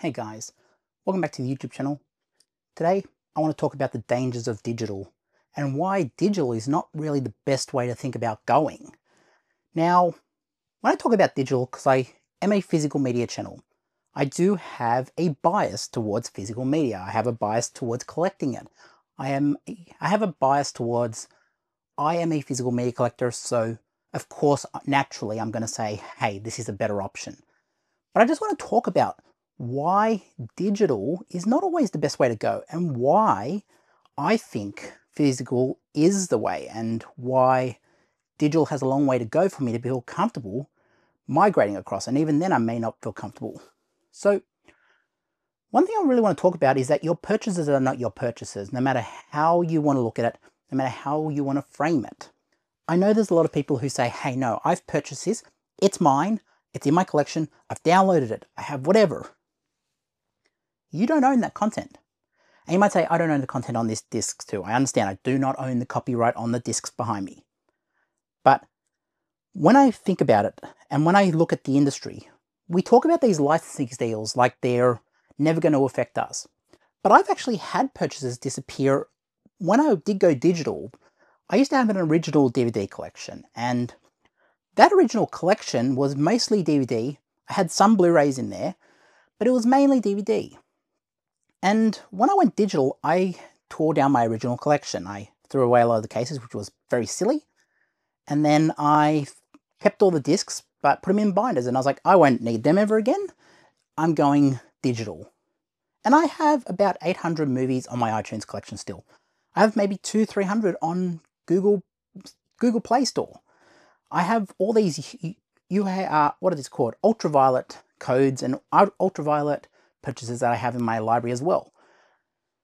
Hey guys, welcome back to the YouTube channel. Today I want to talk about the dangers of digital and why digital is not really the best way to think about going. Now, when I talk about digital, because I am a physical media channel, I do have a bias towards physical media. I have a bias towards collecting it. I have a bias towards, I am a physical media collector, so of course, naturally, I'm going to say, hey, this is a better option. But I just want to talk about why digital is not always the best way to go and why I think physical is the way and why digital has a long way to go for me to feel comfortable migrating across. And even then I may not feel comfortable. So one thing I really want to talk about is that your purchases are not your purchases, no matter how you want to look at it, no matter how you want to frame it. I know there's a lot of people who say, hey, no, I've purchased this. It's mine. It's in my collection. I've downloaded it. I have whatever. You don't own that content. And you might say, I don't own the content on this disc too. I understand, I do not own the copyright on the discs behind me. But when I think about it, and when I look at the industry, we talk about these licensing deals like they're never going to affect us. But I've actually had purchases disappear. When I did go digital, I used to have an original DVD collection. And that original collection was mostly DVD. I had some Blu-rays in there, but it was mainly DVD. And when I went digital, I tore down my original collection. I threw away a lot of the cases, which was very silly. And then I kept all the discs, but put them in binders. And I was like, I won't need them ever again. I'm going digital. And I have about 800 movies on my iTunes collection still. I have maybe 200-300 on Google Play Store. I have all these, what are these called? Ultraviolet codes and ultraviolet purchases that I have in my library as well.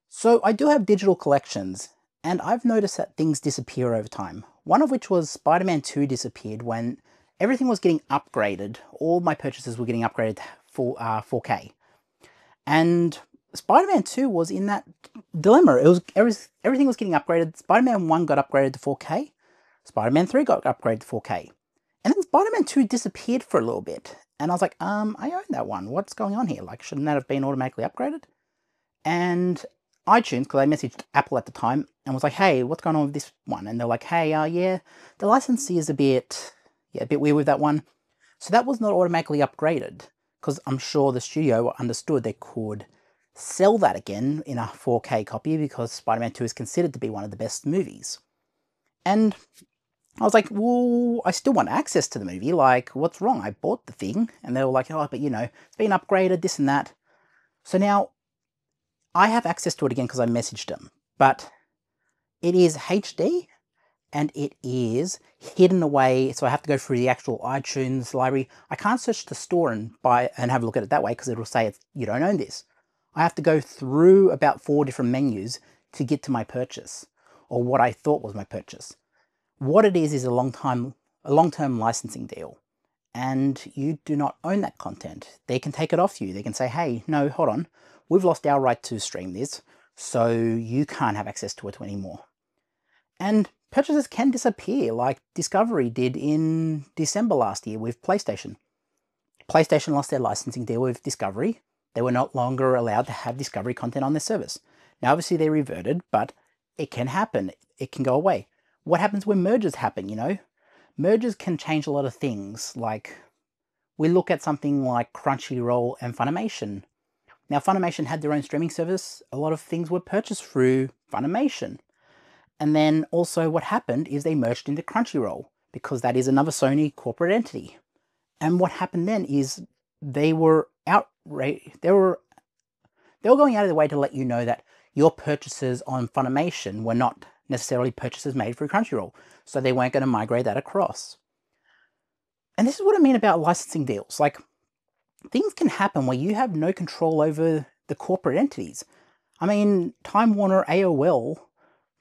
So I do have digital collections, and I've noticed that things disappear over time. One of which was Spider-Man 2 disappeared when everything was getting upgraded. All my purchases were getting upgraded for 4K. And Spider-Man 2 was in that dilemma. Everything was getting upgraded. Spider-Man 1 got upgraded to 4K. Spider-Man 3 got upgraded to 4K. And then Spider-Man 2 disappeared for a little bit. And I was like, I own that one. What's going on here? Like, shouldn't that have been automatically upgraded? And iTunes, because I messaged Apple at the time and was like, hey, what's going on with this one? And they're like, hey, yeah, the licensee is a bit weird with that one. So that was not automatically upgraded because I'm sure the studio understood they could sell that again in a 4K copy because Spider-Man 2 is considered to be one of the best movies. And I was like, well, I still want access to the movie. Like, what's wrong? I bought the thing. And they were like, oh, but you know, it's been upgraded, this and that. So now I have access to it again because I messaged them. But it is HD and it is hidden away. So I have to go through the actual iTunes library. I can't search the store and buy and have a look at it that way because it'll say it's, you don't own this. I have to go through about 4 different menus to get to my purchase or what I thought was my purchase. What it is a long-term licensing deal, and you do not own that content. They can take it off you. They can say, hey, no, hold on. We've lost our right to stream this, so you can't have access to it anymore. And purchases can disappear, like Discovery did in December last year with PlayStation. PlayStation lost their licensing deal with Discovery. They were no longer allowed to have Discovery content on their service. Now, obviously, they reverted, but it can happen. It can go away. What happens when mergers happen, you know? Mergers can change a lot of things. Like, we look at something like Crunchyroll and Funimation. Now, Funimation had their own streaming service. A lot of things were purchased through Funimation. And then also what happened is they merged into Crunchyroll because that is another Sony corporate entity. And what happened then is they were going out of their way to let you know that your purchases on Funimation were not necessarily purchases made for Crunchyroll, so they weren't going to migrate that across. And this is what I mean about licensing deals. Like, things can happen where you have no control over the corporate entities. I mean, Time Warner AOL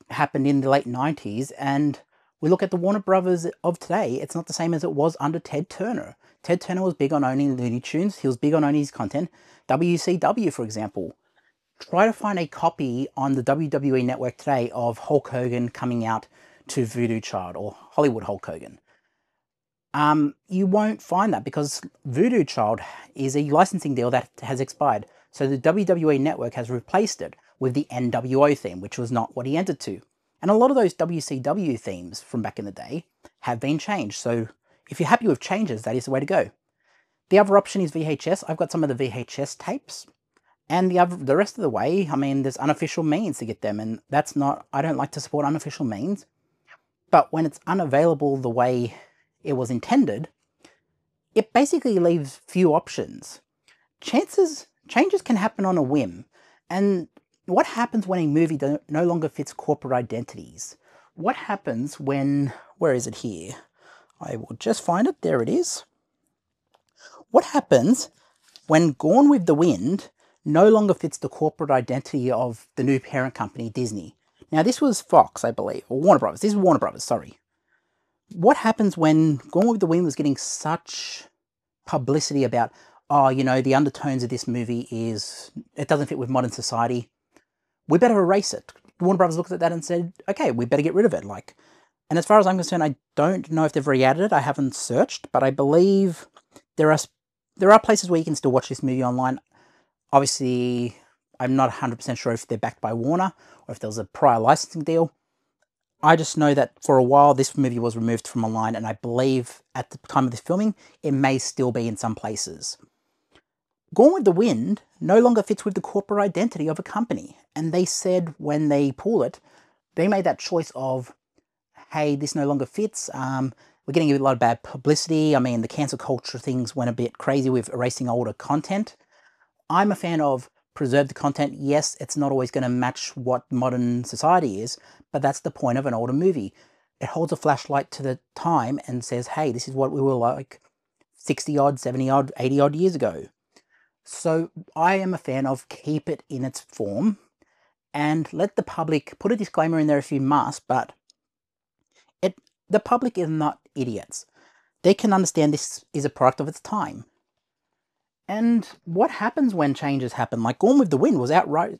happened in the late 90s, and we look at the Warner Brothers of today, it's not the same as it was under Ted Turner. Ted Turner was big on owning Looney Tunes, he was big on owning his content. WCW, for example. Try to find a copy on the WWE Network today of Hulk Hogan coming out to Voodoo Child or Hollywood Hulk Hogan. You won't find that because Voodoo Child is a licensing deal that has expired. so the WWE Network has replaced it with the NWO theme, which was not what he entered to. And a lot of those WCW themes from back in the day have been changed, so if you're happy with changes, that is the way to go. The other option is VHS. I've got some of the VHS tapes, and the rest of the way, I mean, there's unofficial means to get them, and that's not, I don't like to support unofficial means, but when it's unavailable the way it was intended, it basically leaves few options. Changes can happen on a whim, and what happens when a movie no longer fits corporate identities? What happens when, where is it here? I will just find it, there it is. What happens when Gone with the Wind no longer fits the corporate identity of the new parent company, Disney? Now this was Fox, I believe, or Warner Bros. This is Warner Bros, sorry. What happens when Gone with the Wind was getting such publicity about, oh, you know, the undertones of this movie is, it doesn't fit with modern society. We better erase it. Warner Bros. Looked at that and said, okay, we better get rid of it. Like, and as far as I'm concerned, I don't know if they've re-added it. I haven't searched, but I believe there are places where you can still watch this movie online. Obviously, I'm not 100% sure if they're backed by Warner or if there was a prior licensing deal. I just know that for a while this movie was removed from online, and I believe at the time of this filming, it may still be in some places. Gone with the Wind no longer fits with the corporate identity of a company, and they said when they pulled it, they made that choice of, hey, this no longer fits, we're getting a lot of bad publicity, I mean, the cancel culture things went a bit crazy with erasing older content. I'm a fan of preserve the content. Yes, it's not always going to match what modern society is, but that's the point of an older movie. It holds a flashlight to the time and says, hey, this is what we were like 60-odd, 70-odd, 80-odd years ago. So I am a fan of keep it in its form and let the public, put a disclaimer in there if you must, but the public is not idiots. They can understand this is a product of its time. And what happens when changes happen? Like Gone with the Wind was outright,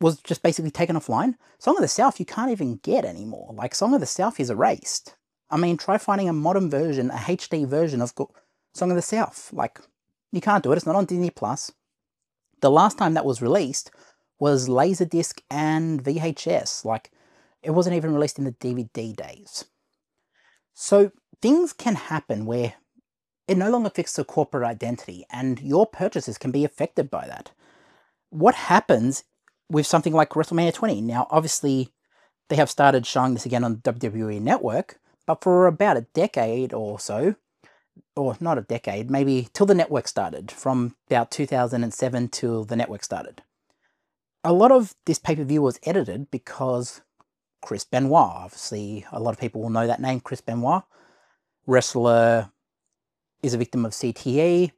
was just basically taken offline. Song of the South you can't even get anymore. Like Song of the South is erased. I mean, try finding a modern version, a HD version of Song of the South. Like, you can't do it, it's not on Disney+. The last time that was released was Laserdisc and VHS. Like, it wasn't even released in the DVD days. So things can happen where it no longer fits the corporate identity, and your purchases can be affected by that. What happens with something like WrestleMania 20? Now, obviously, they have started showing this again on the WWE Network, but for about a decade or so, or not a decade, maybe till the network started, from about 2007 till the network started. A lot of this pay-per-view was edited because Chris Benoit, obviously, a lot of people will know that name, Chris Benoit, wrestler, is a victim of CTE,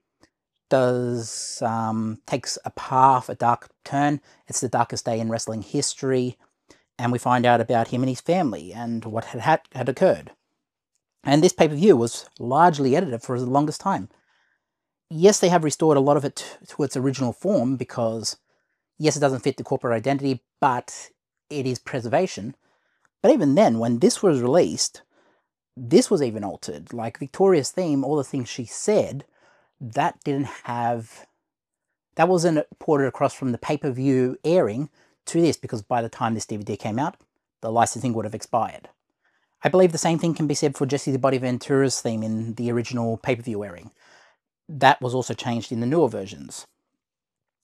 takes a path, a dark turn. It's the darkest day in wrestling history, and we find out about him and his family and what had occurred. And this pay-per-view was largely edited for the longest time. Yes, they have restored a lot of it to its original form because, yes, it doesn't fit the corporate identity, but it is preservation. But even then, when this was released, this was even altered. Like Victoria's theme, all the things she said, that wasn't ported across from the pay-per-view airing to this, because by the time this DVD came out, the licensing would have expired. I believe the same thing can be said for Jesse the Body Ventura's theme in the original pay-per-view airing. That was also changed in the newer versions.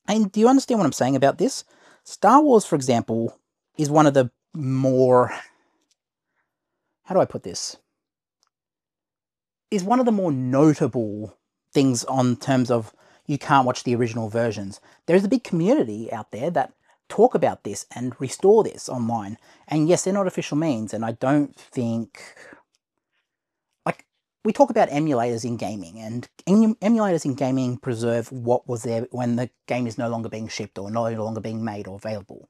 And do you understand what I'm saying about this? Star Wars, for example, is one of the more, how do I put this? Is one of the more notable things on terms of you can't watch the original versions. There is a big community out there that talk about this and restore this online. And yes, they're not official means, and I don't think, like, we talk about emulators in gaming, and emulators in gaming preserve what was there when the game is no longer being shipped or no longer being made or available.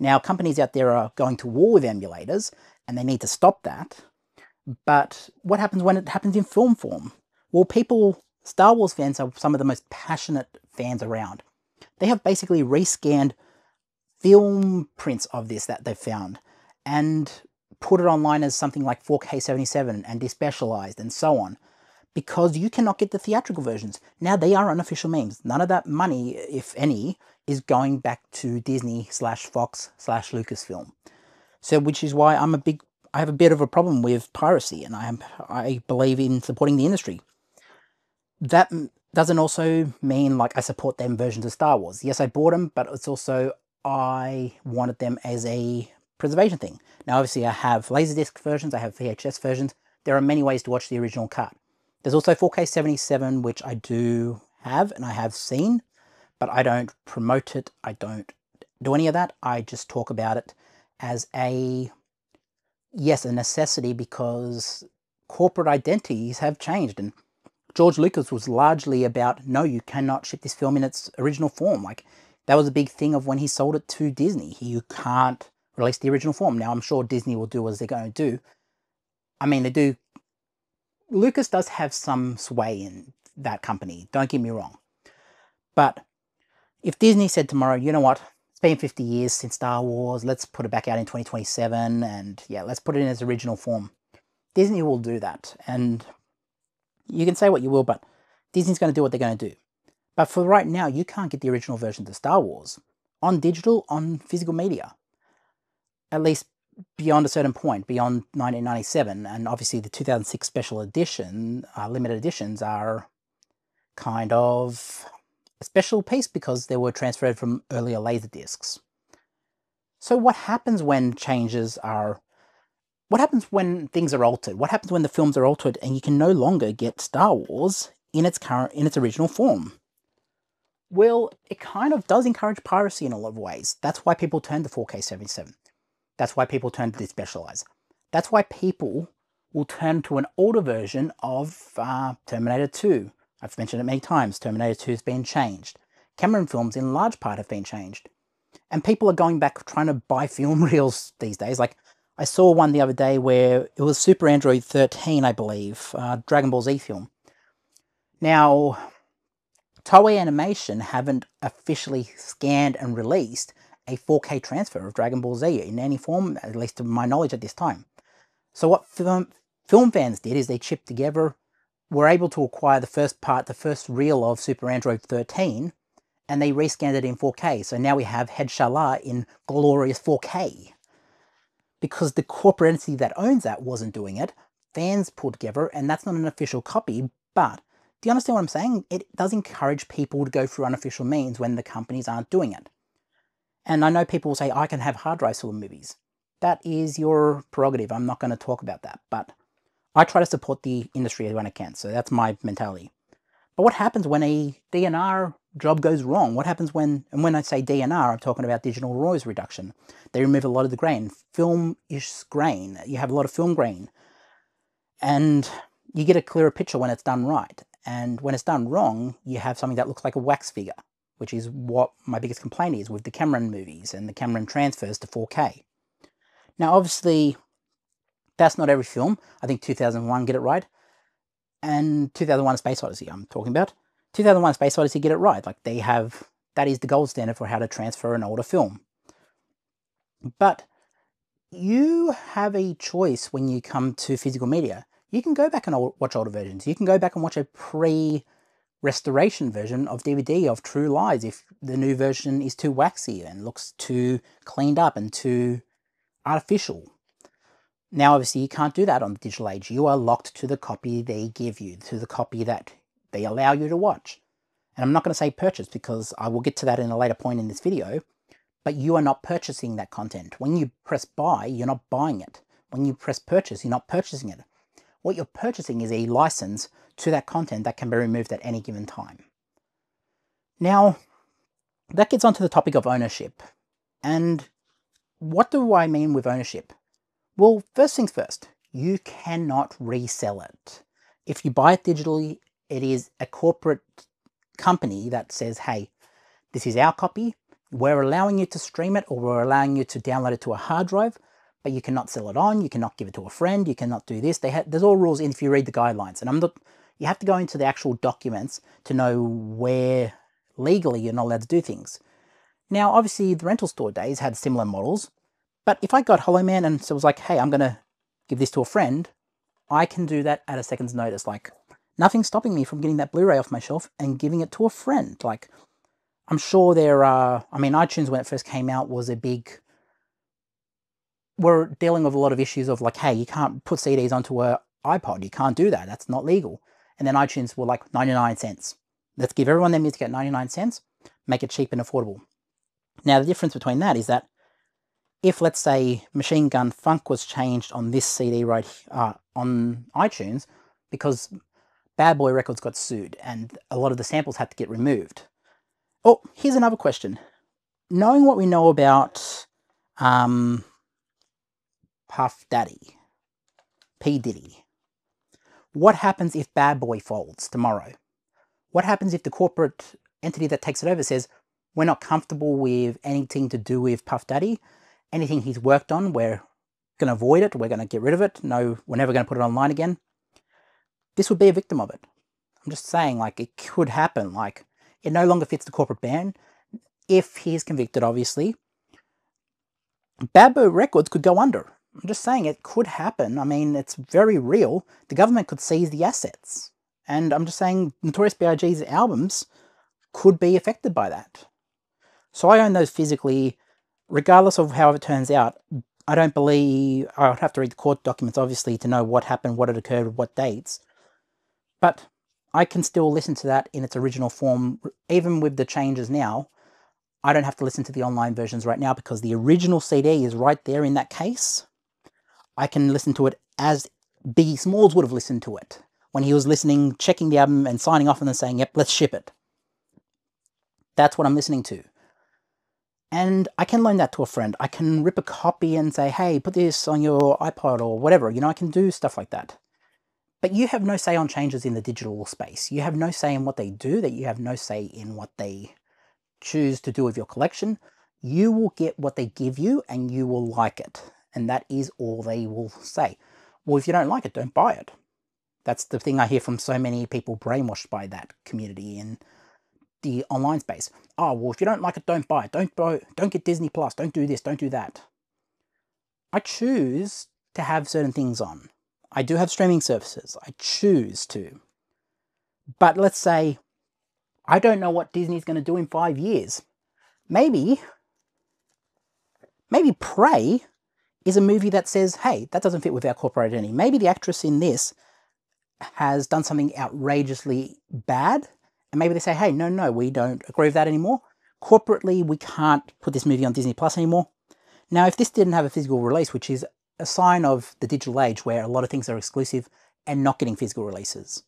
Now, companies out there are going to war with emulators, and they need to stop that. But what happens when it happens in film form? Well, people, Star Wars fans are some of the most passionate fans around. They have basically rescanned film prints of this that they've found and put it online as something like 4K77 and Despecialized and so on, because you cannot get the theatrical versions. Now they are unofficial memes. None of that money, if any, is going back to Disney/Fox/Lucasfilm. So, which is why I have a bit of a problem with piracy, and I believe in supporting the industry. That doesn't also mean like I support them versions of Star Wars. Yes, I bought them, but it's also I wanted them as a preservation thing. Now, obviously I have Laserdisc versions, I have VHS versions. There are many ways to watch the original cut. There's also 4K77, which I do have and I have seen, but I don't promote it. I don't do any of that. I just talk about it as a, yes, a necessity, because corporate identities have changed. And George Lucas was largely about, no, you cannot ship this film in its original form. Like, that was a big thing of when he sold it to Disney. You can't release the original form. Now, I'm sure Disney will do as they're going to do. I mean, they do. Lucas does have some sway in that company, don't get me wrong. But if Disney said tomorrow, you know what, it's been 50 years since Star Wars, let's put it back out in 2027, and yeah, let's put it in its original form. Disney will do that, and you can say what you will, but Disney's going to do what they're going to do. But for right now, you can't get the original version of Star Wars on digital, on physical media, at least beyond a certain point, beyond 1997. And obviously the 2006 special edition, limited editions, are kind of a special piece because they were transferred from earlier laser discs. So what happens when changes are, what happens when things are altered? What happens when the films are altered and you can no longer get Star Wars in its current, in its original form? Well, it kind of does encourage piracy in a lot of ways. That's why people turn to 4K77. That's why people turn to Despecialized. That's why people will turn to an older version of Terminator 2. I've mentioned it many times. Terminator 2 has been changed. Cameron films in large part have been changed. And people are going back trying to buy film reels these days. Like, I saw one the other day where it was Super Android 13, I believe, Dragon Ball Z film. Now, Toei Animation haven't officially scanned and released a 4K transfer of Dragon Ball Z in any form, at least to my knowledge at this time. So what film fans did is they chipped together, were able to acquire the first part, the first reel of Super Android 13, and they rescanned it in 4K. So now we have Head Shala in glorious 4K. Because the corporate entity that owns that wasn't doing it, fans pulled together, and that's not an official copy, but do you understand what I'm saying? It does encourage people to go through unofficial means when the companies aren't doing it. And I know people will say, I can have hard drives full of movies. That is your prerogative. I'm not going to talk about that. But I try to support the industry when I can. So that's my mentality. But what happens when a DNR job goes wrong? What happens when, and when I say DNR, I'm talking about digital noise reduction. They remove a lot of the grain, film-ish grain. You have a lot of film grain. And you get a clearer picture when it's done right. And when it's done wrong, you have something that looks like a wax figure, which is what my biggest complaint is with the Cameron movies and the Cameron transfers to 4K. Now, obviously, that's not every film. I think 2001 get it right, and 2001: A Space Odyssey I'm talking about. 2001: A Space Odyssey get it right. Like, they have, that is the gold standard for how to transfer an older film. But you have a choice when you come to physical media. You can go back and watch older versions. You can go back and watch a pre-restoration version of DVD of True Lies if the new version is too waxy and looks too cleaned up and too artificial. Now, obviously, you can't do that on the digital age. You are locked to the copy they give you, to the copy that they allow you to watch. And I'm not going to say purchase, because I will get to that in a later point in this video, but you are not purchasing that content. When you press buy, you're not buying it. When you press purchase, you're not purchasing it. What you're purchasing is a license to that content that can be removed at any given time. Now, that gets onto the topic of ownership. And what do I mean with ownership? Well, first things first, you cannot resell it. If you buy it digitally, it is a corporate company that says, hey, this is our copy, we're allowing you to stream it, or we're allowing you to download it to a hard drive, but you cannot sell it on, you cannot give it to a friend, you cannot do this. There's all rules if you read the guidelines, and I'm not, you have to go into the actual documents to know where legally you're not allowed to do things. Now, obviously, the rental store days had similar models, but if I got Hollow Man and so was like, hey, I'm going to give this to a friend, I can do that at a second's notice. Like, nothing's stopping me from getting that Blu-ray off my shelf and giving it to a friend. Like, I'm sure there are, I mean, iTunes when it first came out was a big, we're dealing with a lot of issues of like, hey, you can't put CDs onto an iPod. You can't do that. That's not legal. And then iTunes were like 99 cents. Let's give everyone their music at 99 cents, make it cheap and affordable. Now, the difference between that is that if, let's say, Machine Gun Funk was changed on this CD right on iTunes, because Bad Boy Records got sued and a lot of the samples had to get removed. Oh, here's another question. Knowing what we know about Puff Daddy, P. Diddy, what happens if Bad Boy folds tomorrow? What happens if the corporate entity that takes it over says, we're not comfortable with anything to do with Puff Daddy, anything he's worked on, we're going to avoid it, we're going to get rid of it, no, we're never going to put it online again. This would be a victim of it. I'm just saying, like, it could happen, like, it no longer fits the corporate ban. If he is convicted, obviously, Bad Boy Records could go under. I'm just saying it could happen. I mean, it's very real. The government could seize the assets. And I'm just saying Notorious B.I.G.'s albums could be affected by that. So I own those physically, regardless of how it turns out. I don't believe, I would have to read the court documents, obviously, to know what happened, what had occurred, what dates. But I can still listen to that in its original form, even with the changes now. I don't have to listen to the online versions right now because the original CD is right there in that case. I can listen to it as Biggie Smalls would have listened to it when he was listening, checking the album and signing off and then saying, yep, let's ship it. That's what I'm listening to. And I can loan that to a friend. I can rip a copy and say, hey, put this on your iPod or whatever. You know, I can do stuff like that. But you have no say on changes in the digital space. You have no say in what they do, that you have no say in what they choose to do with your collection. You will get what they give you and you will like it. And that is all they will say. Well, if you don't like it, don't buy it. That's the thing I hear from so many people brainwashed by that community in the online space. Oh, well, if you don't like it, don't buy it. Don't get Disney Plus. Don't do this. Don't do that. I choose to have certain things on. I do have streaming services. I choose to. But let's say I don't know what Disney's going to do in 5 years. Maybe Prey is a movie that says, hey, that doesn't fit with our corporate identity. Maybe the actress in this has done something outrageously bad, and maybe they say, hey, no, we don't agree with that anymore. Corporately, we can't put this movie on Disney Plus anymore. Now, if this didn't have a physical release, which is a sign of the digital age where a lot of things are exclusive and not getting physical releases.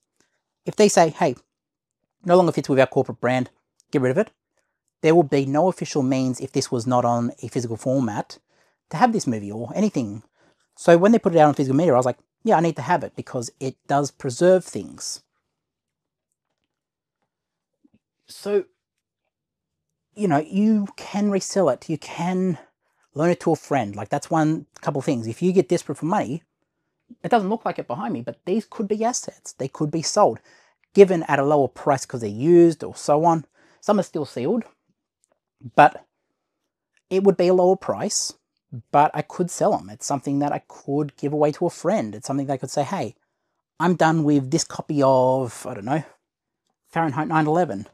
If they say, hey, no longer fits with our corporate brand, get rid of it, there will be no official means if this was not on a physical format to have this movie or anything. So when they put it out on physical media, I was like, yeah, I need to have it because it does preserve things. So, you know, you can resell it, you can loan it to a friend. Like, that's one couple things. If you get desperate for money, it doesn't look like it behind me, but these could be assets. They could be sold, given at a lower price because they're used or so on. Some are still sealed, but it would be a lower price, but I could sell them. It's something that I could give away to a friend. It's something they could say, hey, I'm done with this copy of, I don't know, Fahrenheit 9/11.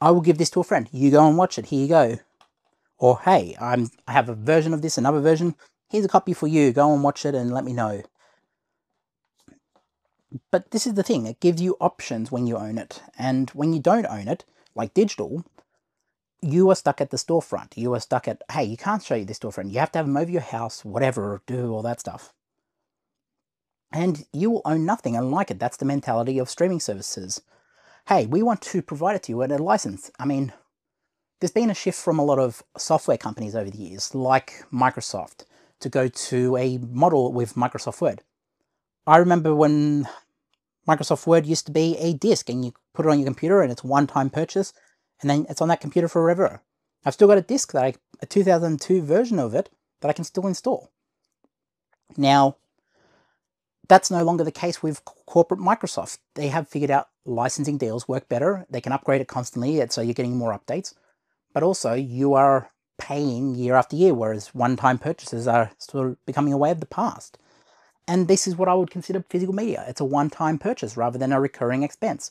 I will give this to a friend. You go and watch it. Here you go. Or, hey, I have a version of this, another version. Here's a copy for you. Go and watch it and let me know. But this is the thing. It gives you options when you own it. And when you don't own it, like digital, you are stuck at the storefront. You are stuck at, hey, you can't show you this to a friend. You have to have them over your house, whatever, or do all that stuff. And you will own nothing and like it. That's the mentality of streaming services. Hey, we want to provide it to you at a license. I mean, there's been a shift from a lot of software companies over the years, like Microsoft, to go to a model with Microsoft Word. I remember when Microsoft Word used to be a disk and you put it on your computer and it's one-time purchase and then it's on that computer forever. I've still got a disk, that a 2002 version of it, that I can still install. Now, that's no longer the case with corporate Microsoft. They have figured out licensing deals work better. They can upgrade it constantly, so you're getting more updates. But also you are paying year after year, whereas one-time purchases are sort of becoming a way of the past. And this is what I would consider physical media. It's a one-time purchase rather than a recurring expense.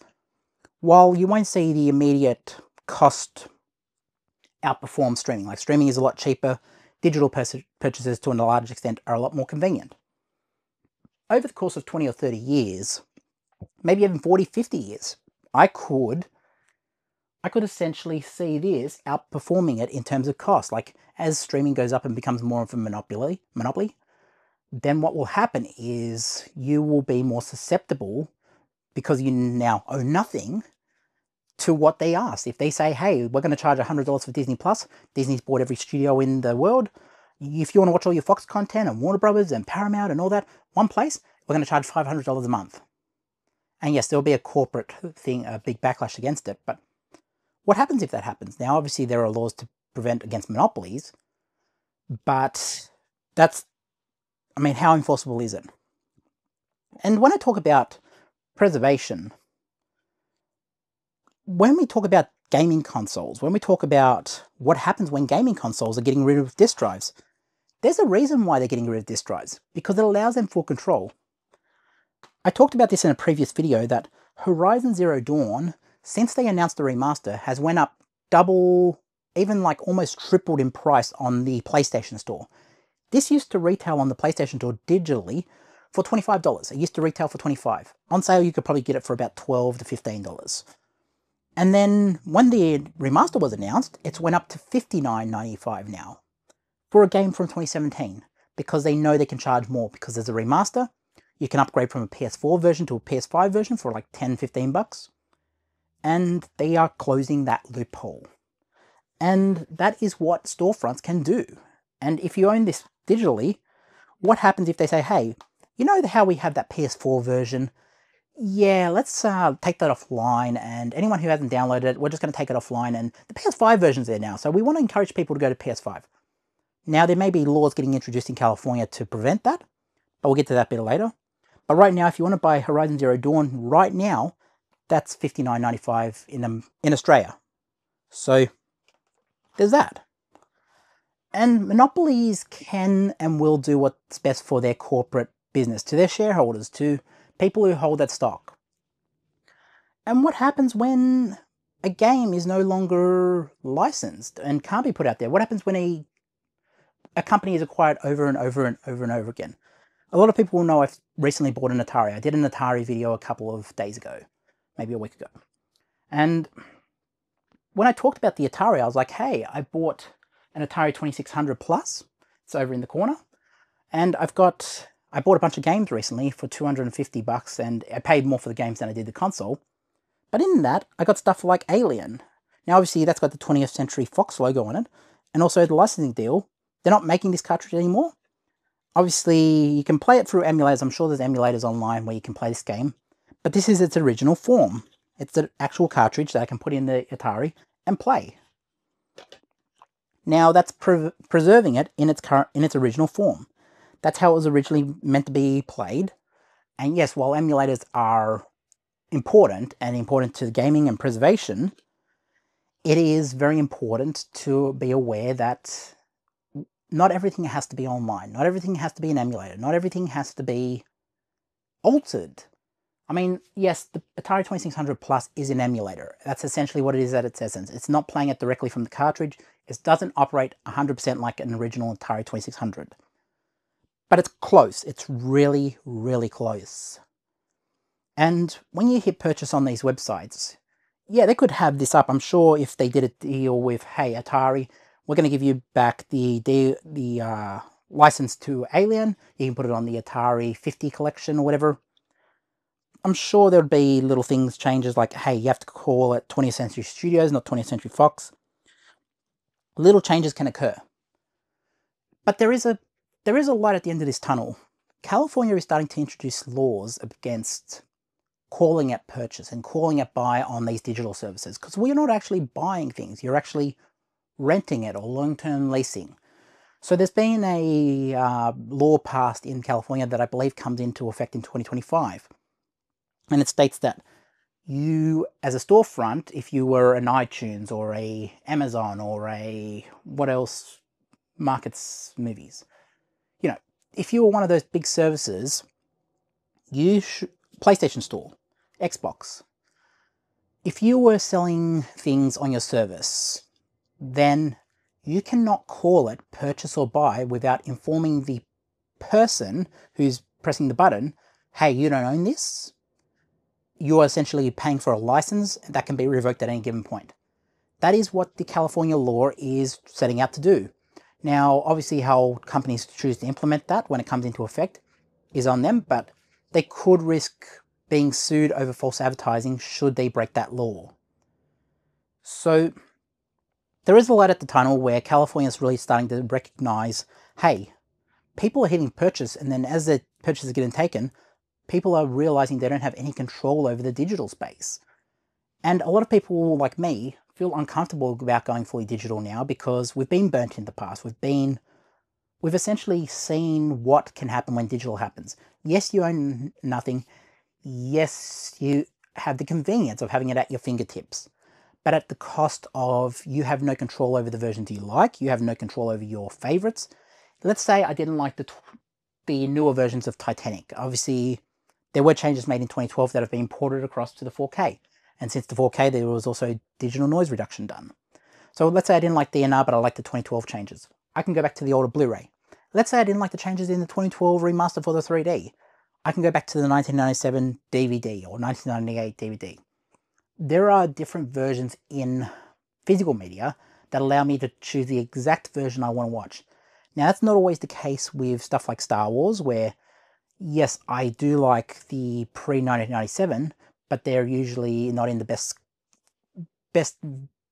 While you won't see the immediate cost outperform streaming, like streaming is a lot cheaper, digital purchases to a large extent are a lot more convenient. Over the course of 20 or 30 years, maybe even 40, 50 years, I could essentially see this outperforming it in terms of cost. Like, as streaming goes up and becomes more of a monopoly, then what will happen is you will be more susceptible, because you now owe nothing, to what they ask. If they say, hey, we're going to charge $100 for Disney Plus, Disney's bought every studio in the world, if you want to watch all your Fox content and Warner Brothers and Paramount and all that, one place, we're going to charge $500 a month. And yes, there'll be a corporate thing, a big backlash against it, but what happens if that happens? Now, obviously there are laws to prevent against monopolies, but that's, I mean, how enforceable is it? And when I talk about preservation, when we talk about gaming consoles, when we talk about what happens when gaming consoles are getting rid of disk drives, there's a reason why they're getting rid of disk drives, because it allows them full control. I talked about this in a previous video that Horizon Zero Dawn, since they announced the remaster, has went up double, even like almost tripled in price on the PlayStation Store. This used to retail on the PlayStation Store digitally for $25. It used to retail for $25. On sale, you could probably get it for about $12 to $15. And then when the remaster was announced, it's went up to $59.95 now for a game from 2017, because they know they can charge more, because there's a remaster. You can upgrade from a PS4 version to a PS5 version for like 10, 15 bucks. And they are closing that loophole. And that is what storefronts can do. And if you own this digitally, what happens if they say, hey, you know how we have that PS4 version? Yeah, let's take that offline, and anyone who hasn't downloaded it, we're just going to take it offline, and the PS5 version's there now, so we want to encourage people to go to PS5. Now, there may be laws getting introduced in California to prevent that, but we'll get to that bit later. But right now, if you want to buy Horizon Zero Dawn right now, that's $59.95 in Australia. So there's that. And monopolies can and will do what's best for their corporate business, to their shareholders, to people who hold that stock. And what happens when a game is no longer licensed and can't be put out there? What happens when a company is acquired over and over again? A lot of people will know I've recently bought an Atari. I did an Atari video a couple of days ago, maybe a week ago. And when I talked about the Atari, I was like, hey, I bought an Atari 2600 Plus. It's over in the corner. And I bought a bunch of games recently for 250 bucks, and I paid more for the games than I did the console. But in that, I got stuff like Alien. Now, obviously, that's got the 20th Century Fox logo on it, and also the licensing deal. They're not making this cartridge anymore. Obviously, you can play it through emulators. I'm sure there's emulators online where you can play this game. But this is its original form. It's an actual cartridge that I can put in the Atari and play. Now, that's preserving it in its original form. That's how it was originally meant to be played. And yes, while emulators are important, and important to gaming and preservation, it is very important to be aware that not everything has to be online, not everything has to be an emulator, not everything has to be altered. I mean, yes, the Atari 2600 Plus is an emulator. That's essentially what it is at its essence. It's not playing it directly from the cartridge. It doesn't operate 100% like an original Atari 2600. But it's close. It's really, really close. And when you hit purchase on these websites, yeah, they could have this up. I'm sure if they did a deal with, hey, Atari, we're going to give you back the license to Alien. You can put it on the Atari 50 collection or whatever. I'm sure there'd be little things, changes like, hey, you have to call it 20th Century Studios, not 20th Century Fox. Little changes can occur. But there is a light at the end of this tunnel. California is starting to introduce laws against calling it purchase and calling it buy on these digital services, because we're not actually buying things, you're actually renting it or long-term leasing. So there's been a law passed in California that I believe comes into effect in 2025. And it states that you, as a storefront, if you were an iTunes or a Amazon or a, what else markets movies, if you were one of those big services, you PlayStation Store, Xbox, if you were selling things on your service, then you cannot call it purchase or buy without informing the person who's pressing the button, hey, you don't own this. You're essentially paying for a license that can be revoked at any given point. That is what the California law is setting out to do. Now, obviously how companies choose to implement that when it comes into effect is on them, but they could risk being sued over false advertising should they break that law. So there is a light at the tunnel where California is really starting to recognize, hey, people are hitting purchase, and then as their purchases are getting taken, people are realizing they don't have any control over the digital space. And a lot of people like me feel uncomfortable about going fully digital now because we've been burnt in the past. We've essentially seen what can happen when digital happens. Yes, you own nothing. Yes, you have the convenience of having it at your fingertips, but at the cost of you have no control over the versions you like, you have no control over your favorites. Let's say I didn't like the newer versions of Titanic. Obviously, there were changes made in 2012 that have been ported across to the 4K. And since the 4K, there was also digital noise reduction done. So let's say I didn't like DNR, but I liked the 2012 changes. I can go back to the older Blu-ray. Let's say I didn't like the changes in the 2012 remaster for the 3D. I can go back to the 1997 DVD or 1998 DVD. There are different versions in physical media that allow me to choose the exact version I want to watch. Now, that's not always the case with stuff like Star Wars, where, yes, I do like the pre-1997, but they're usually not in the best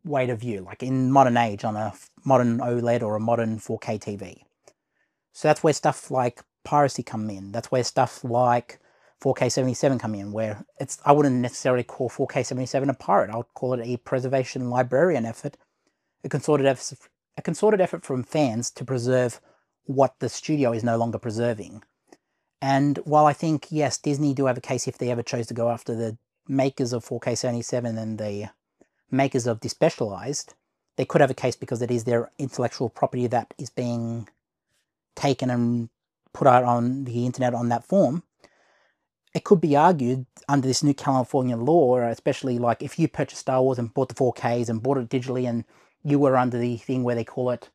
way to view, like in modern age on a modern OLED or a modern 4K TV. So that's where stuff like piracy come in. That's where stuff like 4K77 come in, where it's, I wouldn't necessarily call 4K77 a pirate. I would call it a preservation librarian effort, a concerted effort from fans to preserve what the studio is no longer preserving. And while I think, yes, Disney do have a case if they ever chose to go after the makers of 4K77 and the makers of Despecialized, they could have a case because it is their intellectual property that is being taken and put out on the internet on that form. It could be argued under this new California law, especially like if you purchased Star Wars and bought the 4Ks and bought it digitally and you were under the thing where they call it,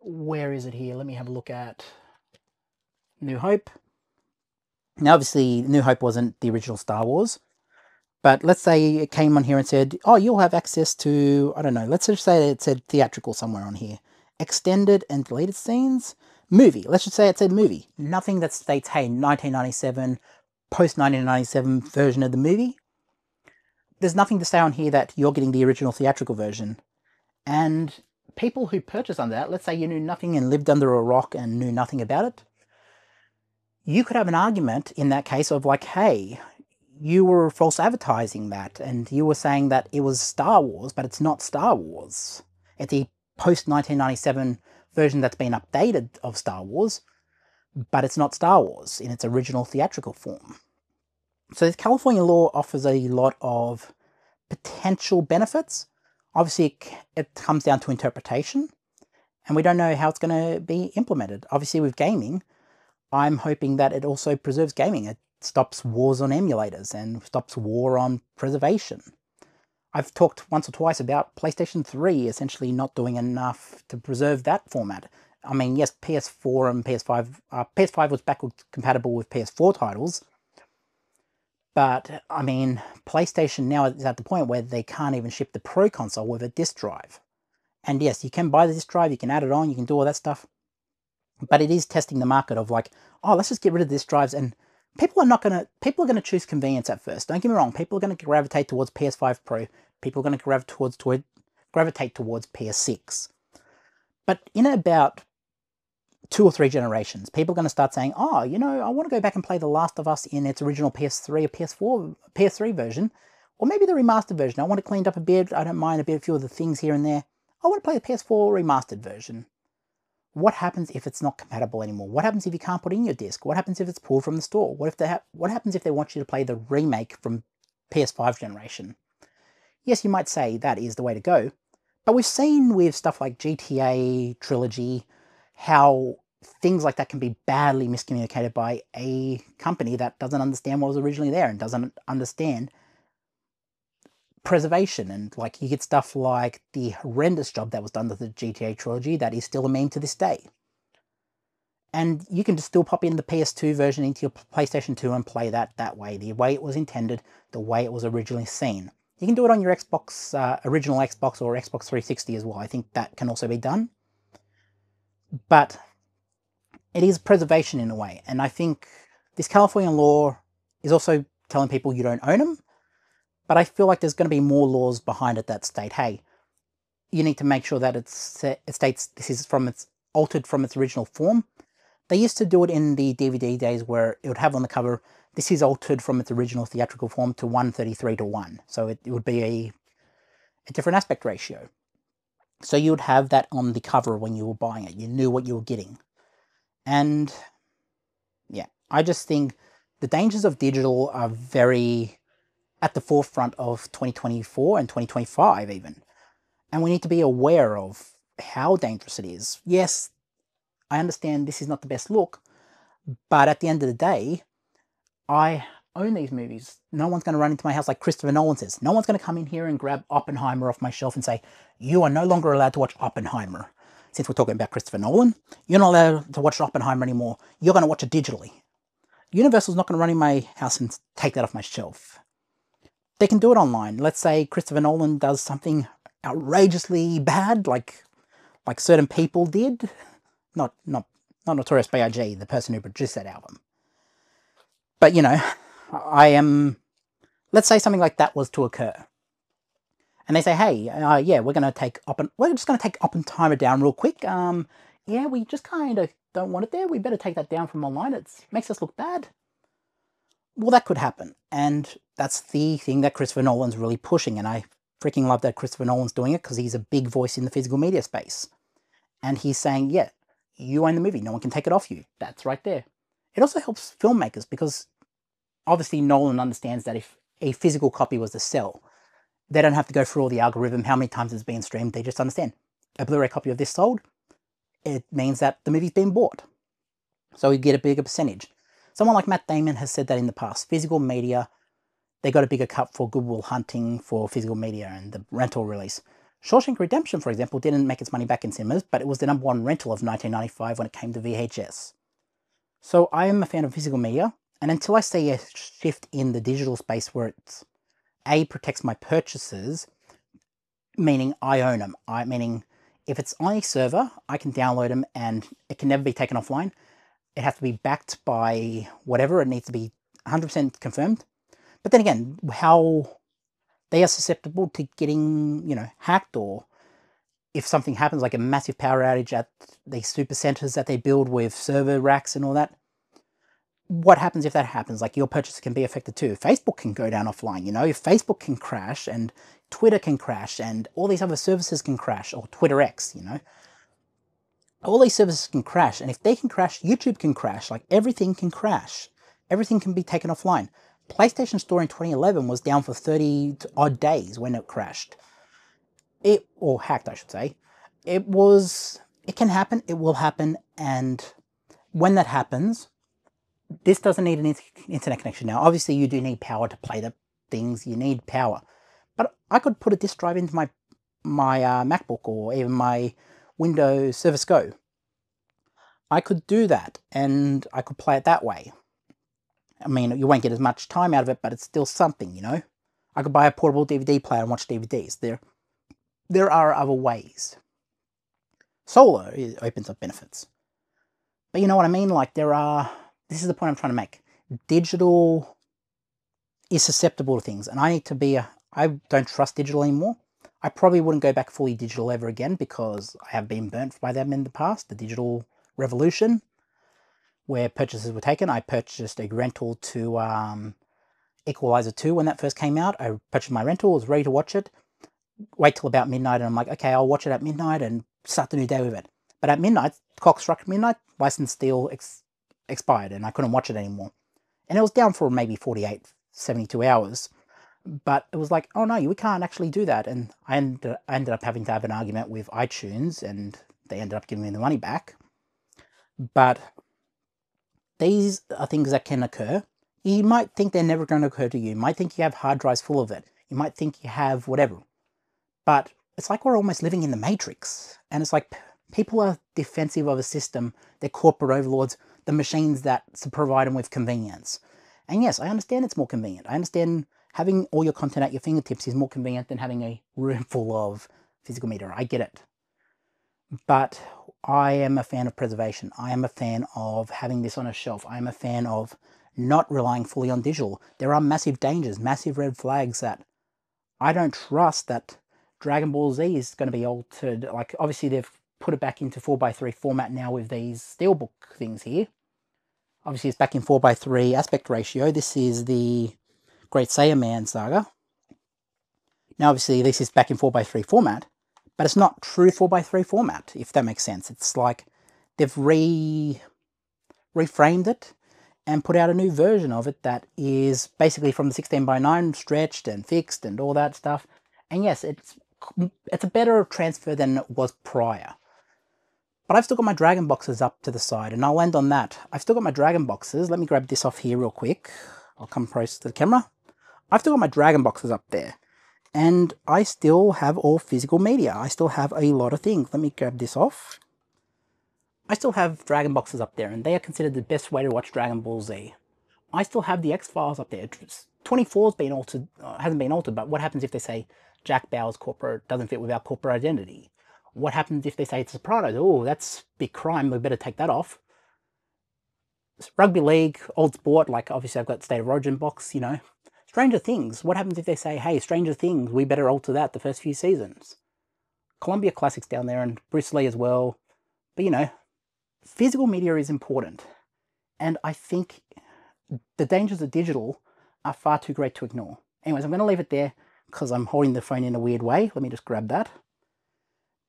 where is it here? Let me have a look at New Hope. Now, obviously, New Hope wasn't the original Star Wars, but let's say it came on here and said, oh, you'll have access to, I don't know, let's just say it said theatrical somewhere on here. Extended and deleted scenes. Movie. Let's just say it said movie. Nothing that states, hey, 1997, post-1997 version of the movie. There's nothing to say on here that you're getting the original theatrical version. And people who purchase under that, let's say you knew nothing and lived under a rock and knew nothing about it, you could have an argument in that case of like, hey, you were false advertising that, and you were saying that it was Star Wars, but it's not Star Wars. It's a post-1997 version that's been updated of Star Wars, but it's not Star Wars in its original theatrical form. So this California law offers a lot of potential benefits. Obviously, it comes down to interpretation, and we don't know how it's going to be implemented. Obviously, with gaming, I'm hoping that it also preserves gaming. It stops wars on emulators and stops war on preservation. I've talked once or twice about PlayStation 3 essentially not doing enough to preserve that format. I mean, yes, PS4 and PS5, PS5 was backward compatible with PS4 titles, but I mean, PlayStation now is at the point where they can't even ship the Pro console with a disc drive. And yes, you can buy the disc drive, you can add it on, you can do all that stuff, but it is testing the market of like, oh, let's just get rid of disc drives, and people are going to choose convenience at first. Don't get me wrong, people are going to gravitate towards PS5 Pro, people are going to gravitate towards PS6. But in about 2 or 3 generations, people are going to start saying, oh, you know, I want to go back and play The Last of Us in its original PS3 or PS3 version, or maybe the remastered version. I want it cleaned up a bit, I don't mind a few of the things here and there. I want to play the PS4 remastered version. What happens if it's not compatible anymore? What happens if you can't put in your disc? What happens if it's pulled from the store? What happens if they want you to play the remake from PS5 generation? Yes, you might say that is the way to go, but we've seen with stuff like GTA Trilogy how things like that can be badly miscommunicated by a company that doesn't understand what was originally there and doesn't understand preservation. And like, you get stuff like the horrendous job that was done to the GTA trilogy that is still a meme to this day. And you can just still pop in the PS2 version into your PlayStation 2 and play that way, the way it was intended, the way it was originally seen. You can do it on your Xbox, original Xbox or Xbox 360 as well. I think that can also be done. But it is preservation in a way. And I think this California law is also telling people you don't own them. But I feel like there's going to be more laws behind it that state, hey, you need to make sure that it states this is altered from its original form. They used to do it in the DVD days where it would have on the cover, this is altered from its original theatrical form to 1:33:1. So it would be a different aspect ratio. So you would have that on the cover when you were buying it. You knew what you were getting. And yeah, I just think the dangers of digital are very at the forefront of 2024 and 2025 even. And we need to be aware of how dangerous it is. Yes, I understand this is not the best look, but at the end of the day, I own these movies. No one's going to run into my house like Christopher Nolan says. No one's going to come in here and grab Oppenheimer off my shelf and say, you are no longer allowed to watch Oppenheimer. Since we're talking about Christopher Nolan, you're not allowed to watch Oppenheimer anymore. You're going to watch it digitally. Universal's not going to run in my house and take that off my shelf. They can do it online. Let's say Christopher Nolan does something outrageously bad, like certain people did. Not Notorious B.I.G., the person who produced that album. But, you know, let's say something like that was to occur. And they say, hey, yeah, we're just going to take Oppenheimer down real quick. Yeah, we just kind of don't want it there. We better take that down from online. It makes us look bad. Well, that could happen. And that's the thing that Christopher Nolan's really pushing. And I freaking love that Christopher Nolan's doing it because he's a big voice in the physical media space. And he's saying, yeah, you own the movie. No one can take it off you. That's right there. It also helps filmmakers because obviously Nolan understands that if a physical copy was to sell, they don't have to go through all the algorithm, how many times it's been streamed. They just understand a Blu-ray copy of this sold, it means that the movie's been bought. So you get a bigger percentage. Someone like Matt Damon has said that in the past. Physical media, they got a bigger cut for Goodwill Hunting for physical media and the rental release. Shawshank Redemption, for example, didn't make its money back in cinemas, but it was the #1 rental of 1995 when it came to VHS. So I am a fan of physical media, and until I see a shift in the digital space where it's, A, protects my purchases, meaning I own them, meaning if it's on a server, I can download them and it can never be taken offline. It has to be backed by whatever, it needs to be 100% confirmed. But then again, how they are susceptible to getting, you know, hacked, or if something happens like a massive power outage at the super centers that they build with server racks and all that. What happens if that happens? Like, your purchase can be affected too. Facebook can go down offline, you know, if Facebook can crash and Twitter can crash and all these other services can crash, or Twitter X, you know, all these services can crash. And if they can crash, YouTube can crash, like everything can crash. Everything can be taken offline. PlayStation Store in 2011 was down for 30 odd days when it crashed. Or hacked, I should say. It can happen, it will happen, and when that happens, this doesn't need an internet connection. Now, obviously you do need power to play the things, you need power. But I could put a disk drive into my MacBook or even my Windows Service Go. I could do that, and I could play it that way. I mean, you won't get as much time out of it, but it's still something, you know? I could buy a portable DVD player and watch DVDs. There are other ways. Solar opens up benefits. But you know what I mean? Like, this is the point I'm trying to make. Digital is susceptible to things, and I need to be I don't trust digital anymore. I probably wouldn't go back fully digital ever again because I have been burnt by them in the past, the digital revolution, where purchases were taken. I purchased a rental to Equalizer 2 when that first came out. I purchased my rental, was ready to watch it, wait till about midnight, and I'm like, okay, I'll watch it at midnight and start the new day with it. But at midnight, clock struck midnight, license deal expired, and I couldn't watch it anymore. And it was down for maybe 48, 72 hours. But it was like, oh no, we can't actually do that. And I ended up having to have an argument with iTunes, and they ended up giving me the money back. but these are things that can occur. You might think they're never going to occur to you. You might think you have hard drives full of it. You might think you have whatever. But it's like we're almost living in the Matrix. And it's like people are defensive of a system, their corporate overlords, the machines that provide them with convenience. And yes, I understand it's more convenient. I understand having all your content at your fingertips is more convenient than having a room full of physical media. I get it. But I am a fan of preservation. I am a fan of having this on a shelf. I am a fan of not relying fully on digital. There are massive dangers, massive red flags that I don't trust that Dragon Ball Z is going to be altered. Like, obviously they've put it back into 4x3 format now with these steelbook things here. Obviously it's back in 4x3 aspect ratio. This is the Great Saiyan Man saga. Now obviously this is back in 4x3 format, but it's not true 4x3 format, if that makes sense. It's like they've reframed it and put out a new version of it that is basically from the 16:9 stretched and fixed and all that stuff. And yes, it's a better transfer than it was prior. But I've still got my Dragon Boxes up to the side, and I'll end on that. I've still got my Dragon Boxes. Let me grab this off here real quick. I'll come close to the camera. I've still got my Dragon Boxes up there, and I still have all physical media. I still have a lot of things. Let me grab this off. I still have Dragon Boxes up there, and they are considered the best way to watch Dragon Ball Z. I still have the X-Files up there. 24's been altered, hasn't been altered, but what happens if they say Jack Bauer's corporate doesn't fit with our corporate identity? What happens if they say it's Sopranos? Oh, that's big crime, we better take that off. It's rugby league, old sport, like obviously I've got State of Origin box, you know. Stranger Things, what happens if they say, hey, Stranger Things, we better alter that the first few seasons? Columbia Classics down there and Bruce Lee as well. But you know, physical media is important. And I think the dangers of digital are far too great to ignore. Anyways, I'm going to leave it there because I'm holding the phone in a weird way. Let me just grab that.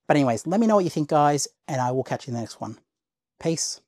But anyways, let me know what you think, guys, and I will catch you in the next one. Peace.